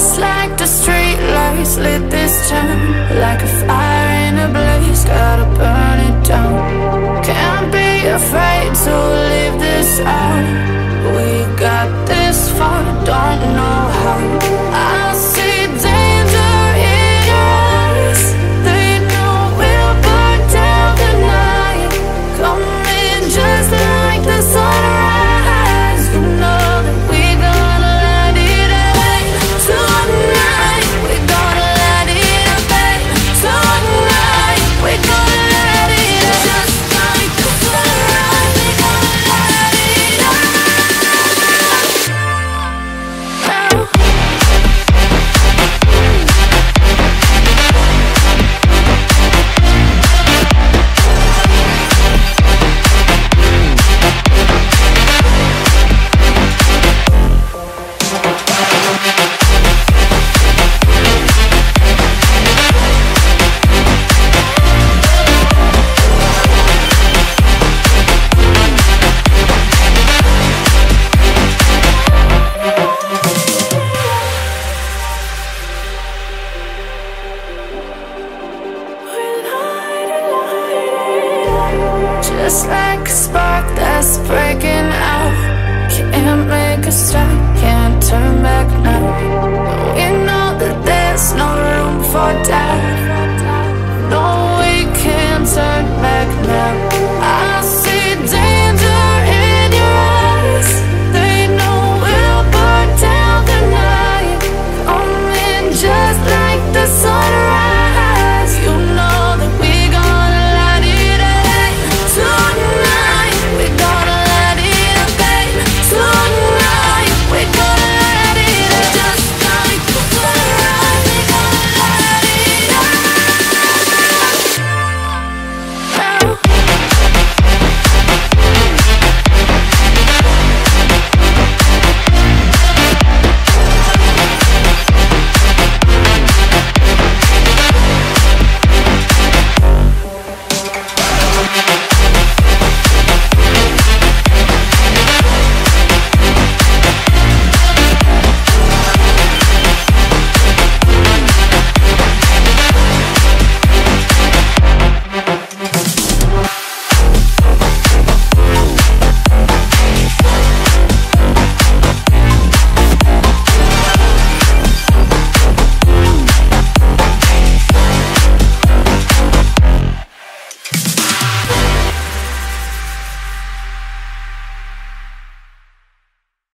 Just like the street lights lit this town, like a fire in a blaze, gotta burn it down. Can't be afraid to leave this out. We got this far, don't know how. I see danger in us, they know we'll burn down the night. Come in just like the sunrise. Just like a spark that's breaking out, can't make a stop, can't turn back now. We know that there's no room for doubt.